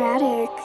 static.